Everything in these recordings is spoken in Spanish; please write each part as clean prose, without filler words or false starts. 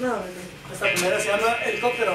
No, esta primera se llama Helicóptero.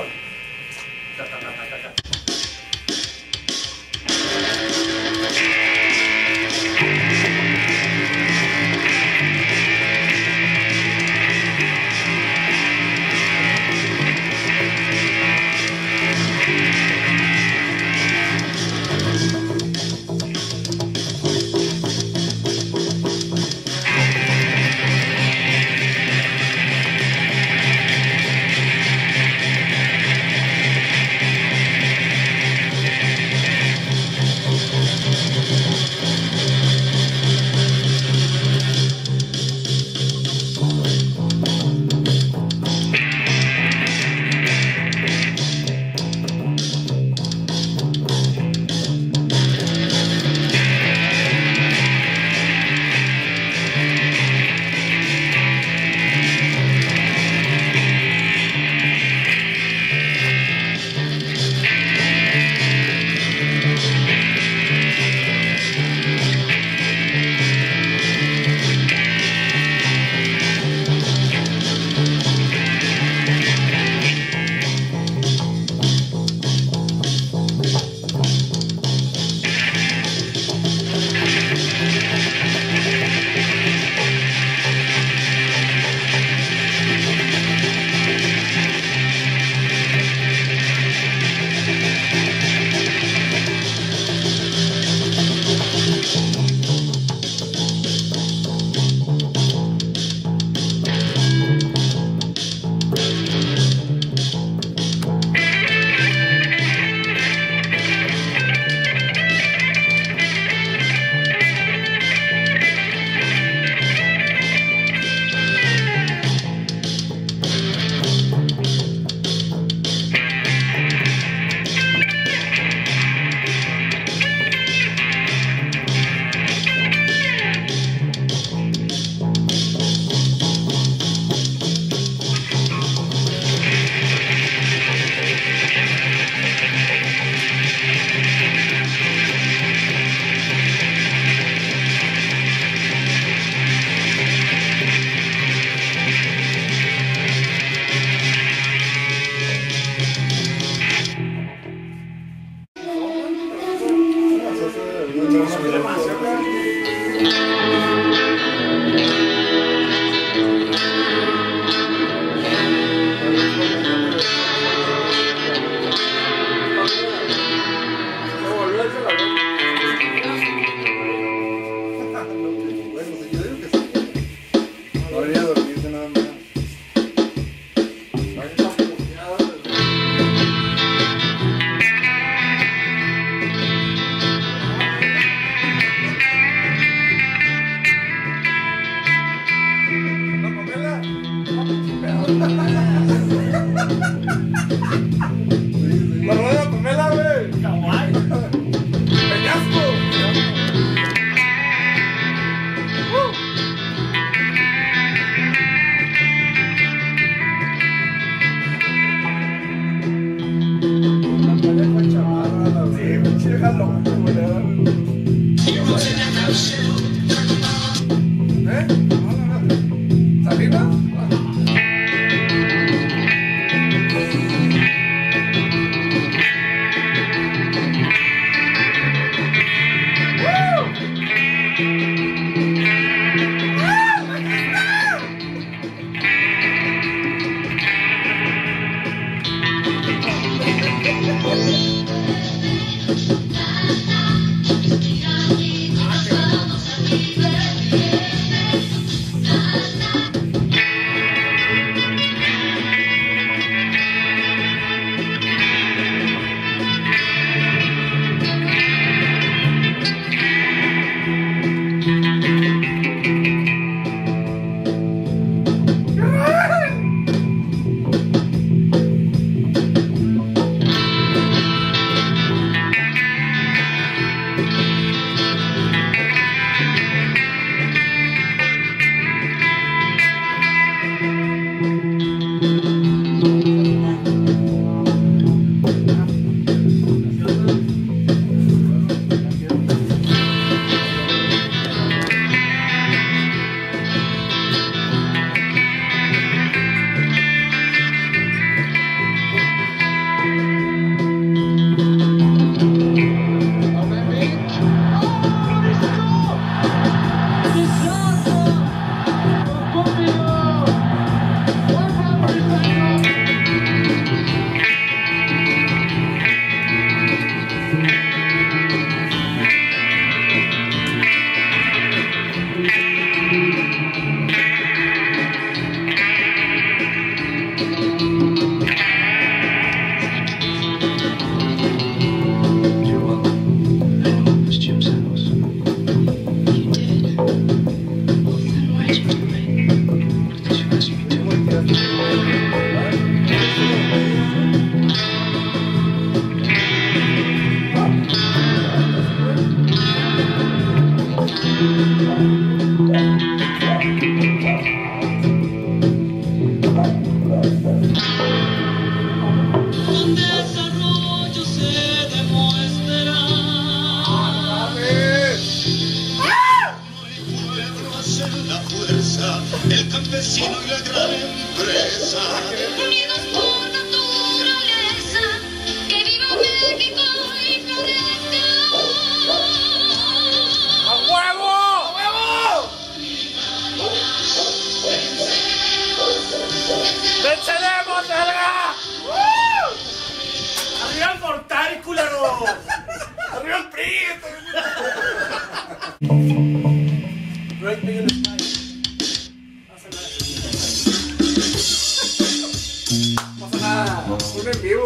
El campesino y la gran empresa, unidos por naturaleza, que viva México y florezca. ¡A huevo! ¡A huevo! ¡Venceremos, verga! ¡Arriba el mortal, culero! ¡Arriba el PRI! Un en vivo.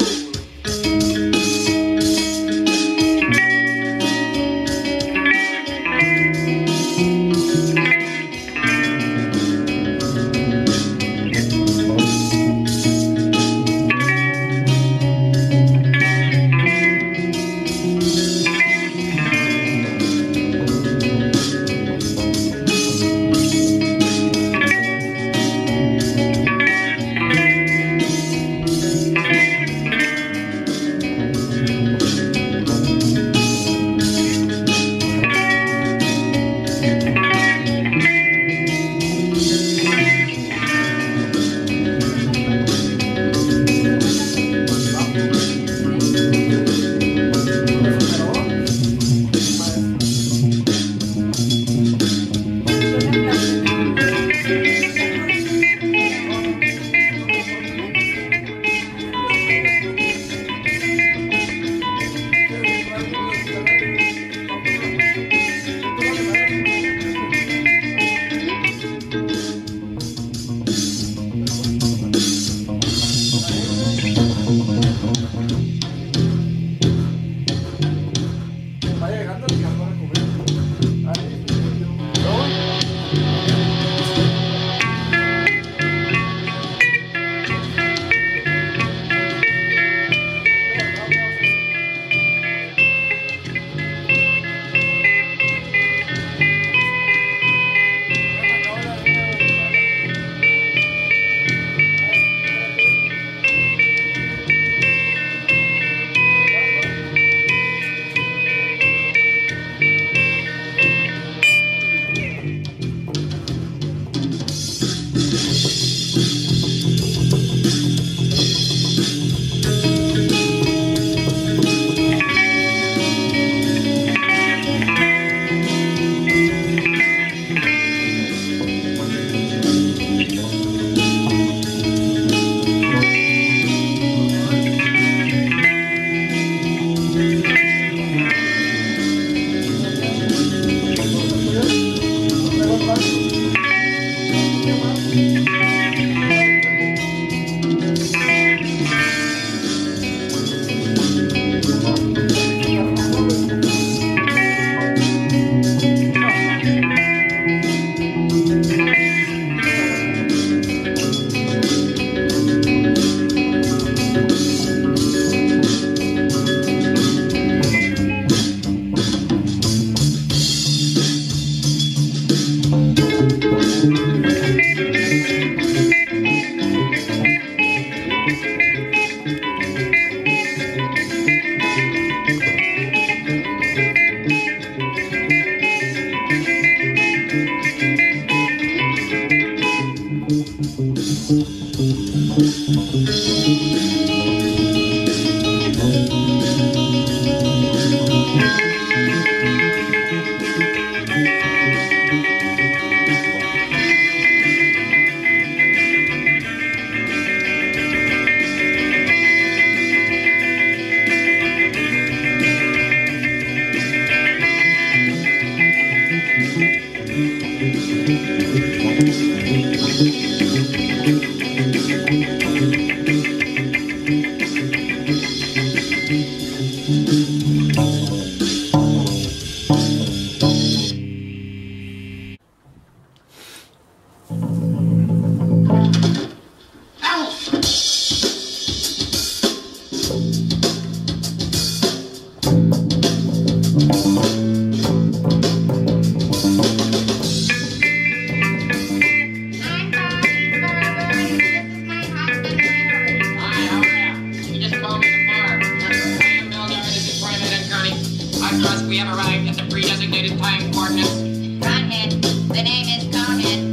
designated time coordinates. Broadhead, the name is Broadhead.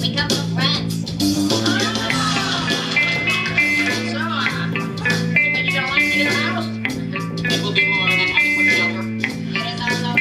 We come from France. So, did you want to get house? It will be more than adequate shelter. It is our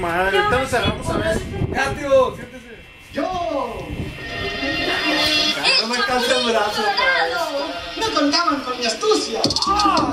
Madre, entonces cerramos a ver. Ya, tío, siéntese. ¡Yo! No me canse el brazo. No contaban con mi astucia. ¡Oh!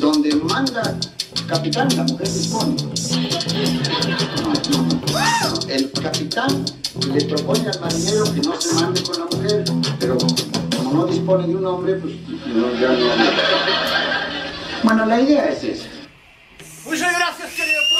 Donde manda capitán, la mujer dispone. No. El capitán le propone al marinero que no se mande con la mujer, pero como no dispone de un hombre, pues ya no. Bueno, la idea es esa. Muchas gracias, querido.